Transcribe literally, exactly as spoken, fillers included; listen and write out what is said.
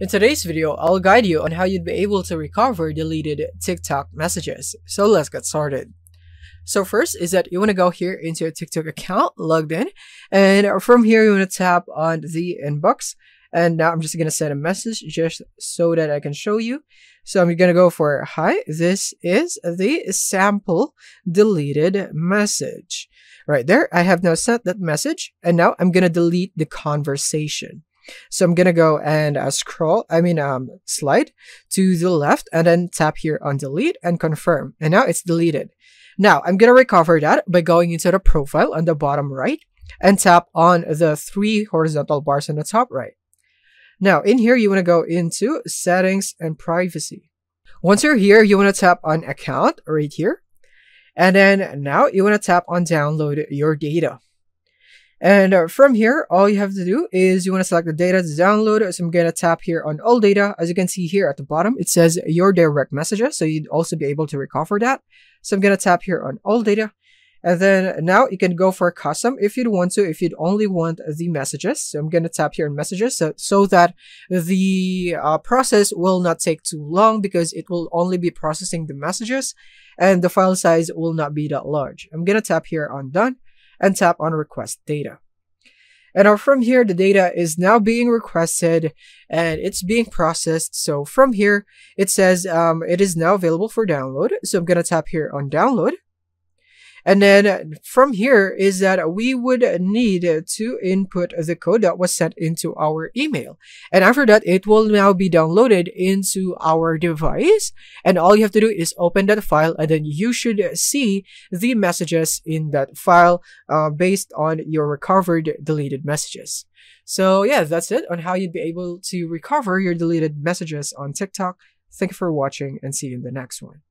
In today's video, I'll guide you on how you'd be able to recover deleted TikTok messages. So let's get started. So first is that you want to go here into your TikTok account, logged in, and from here you want to tap on the inbox. And now I'm just going to send a message just so that I can show you. So I'm going to go for, hi, this is the sample deleted message. Right there, I have now sent that message, and now I'm going to delete the conversation. So I'm going to go and uh, scroll, I mean, um, slide to the left and then tap here on delete and confirm. And now it's deleted. Now I'm going to recover that by going into the profile on the bottom right and tap on the three horizontal bars on the top right. Now in here, you want to go into settings and privacy. Once you're here, you want to tap on account right here. And then now you want to tap on download your data. And uh, from here, all you have to do is you want to select the data to download. So I'm going to tap here on all data. As you can see here at the bottom, it says your direct messages. So you'd also be able to recover that. So I'm going to tap here on all data. And then now you can go for custom if you'd want to, if you'd only want the messages. So I'm going to tap here on messages so, so that the uh, process will not take too long, because it will only be processing the messages and the file size will not be that large. I'm going to tap here on done and tap on request data. And from here, the data is now being requested and it's being processed. So from here, it says um, it is now available for download. So I'm going to tap here on download. And then from here is that we would need to input the code that was sent into our email. And after that, it will now be downloaded into our device. And all you have to do is open that file, and then you should see the messages in that file uh, based on your recovered deleted messages. So yeah, that's it on how you'd be able to recover your deleted messages on TikTok. Thank you for watching, and see you in the next one.